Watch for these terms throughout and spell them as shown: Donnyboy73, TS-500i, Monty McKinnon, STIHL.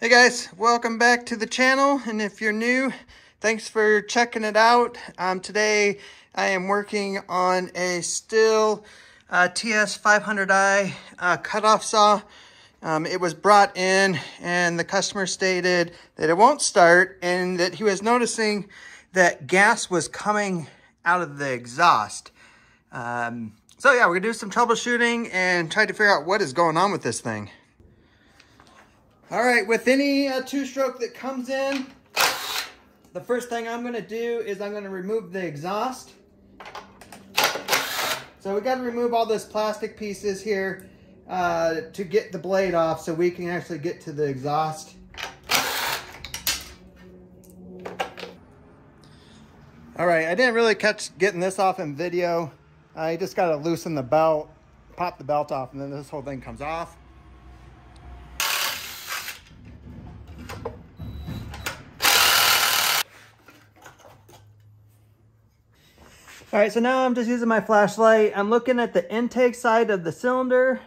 Hey guys, welcome back to the channel, and if you're new, thanks for checking it out. Today I am working on a STIHL TS-500i cutoff saw. It was brought in and the customer stated that it won't start and that he was noticing that gas was coming out of the exhaust. So yeah, we're gonna do some troubleshooting and try to figure out what is going on with this thing. All right, with any two-stroke that comes in, the first thing I'm gonna do is I'm gonna remove the exhaust. So we gotta remove all those plastic pieces here to get the blade off so we can actually get to the exhaust. All right, I didn't really catch getting this off in video. I just gotta loosen the belt, pop the belt off, and then this whole thing comes off. All right, so now I'm just using my flashlight. I'm looking at the intake side of the cylinder.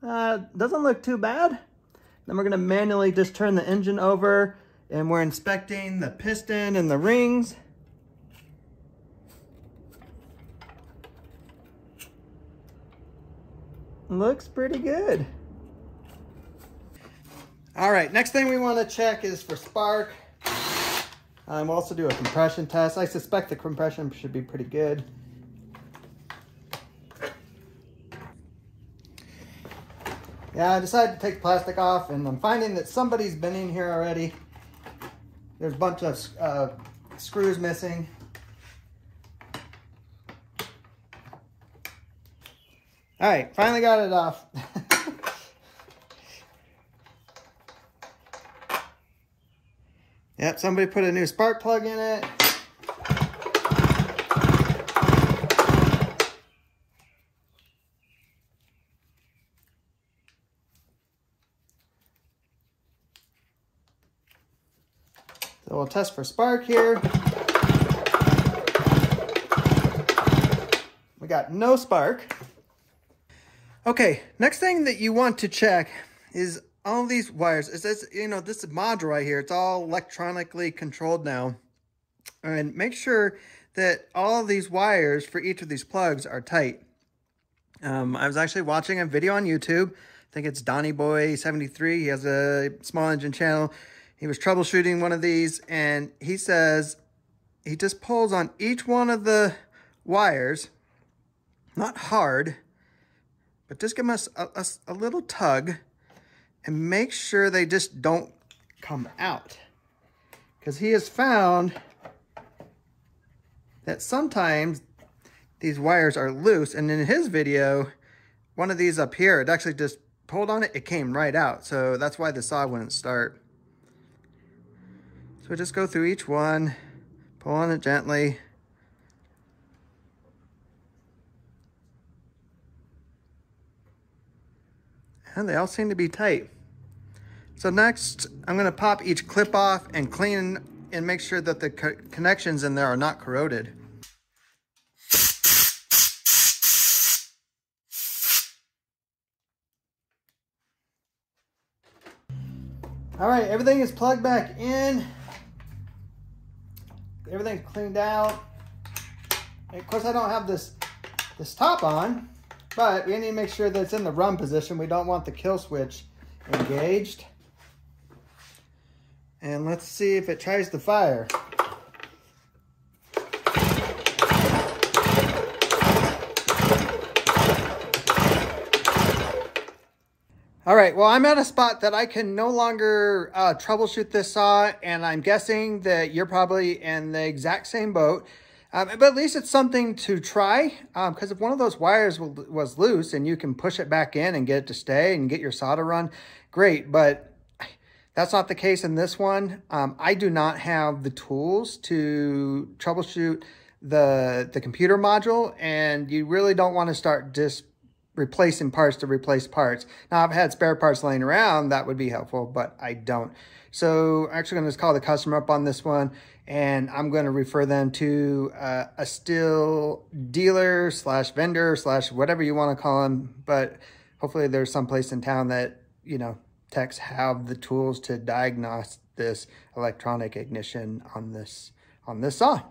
Doesn't look too bad. Then we're gonna manually just turn the engine over, and we're inspecting the piston and the rings. Looks pretty good. All right, next thing we wanna check is for spark. I'm also doing a compression test. I suspect the compression should be pretty good. Yeah, I decided to take the plastic off, and I'm finding that somebody's been in here already. There's a bunch of screws missing. All right, finally got it off. Yep, somebody put a new spark plug in it. So we'll test for spark here. We got no spark. Okay, next thing that you want to check is all these wires. It says, you know, this module right here, it's all electronically controlled now. And make sure that all these wires for each of these plugs are tight. I was actually watching a video on YouTube. I think it's Donnyboy73. He has a small engine channel. He was troubleshooting one of these, and he says he just pulls on each one of the wires, not hard, but just give us a little tug, and make sure they just don't come out. Because he has found that sometimes these wires are loose, and in his video, one of these up here, it actually just pulled on it, it came right out. So that's why the saw wouldn't start. So we just go through each one, pull on it gently. And they all seem to be tight. So next, I'm gonna pop each clip off and clean and make sure that the connections in there are not corroded. All right, everything is plugged back in. Everything's cleaned out. And of course, I don't have this top on, but we need to make sure that it's in the run position. We don't want the kill switch engaged. And let's see if it tries to fire. All right, well, I'm at a spot that I can no longer troubleshoot this saw, and I'm guessing that you're probably in the exact same boat. But at least it's something to try, because if one of those wires was loose and you can push it back in and get it to stay and get your saw to run, great. But that's not the case in this one. I do not have the tools to troubleshoot the computer module, and you really don't want to start just replacing parts to replace parts. Now, I've had spare parts laying around. That would be helpful, but I don't. So I'm actually going to just call the customer up on this one, and I'm going to refer them to a STIHL dealer / vendor / whatever you want to call them. But hopefully there's some place in town that, you know, techs have the tools to diagnose this electronic ignition on this saw.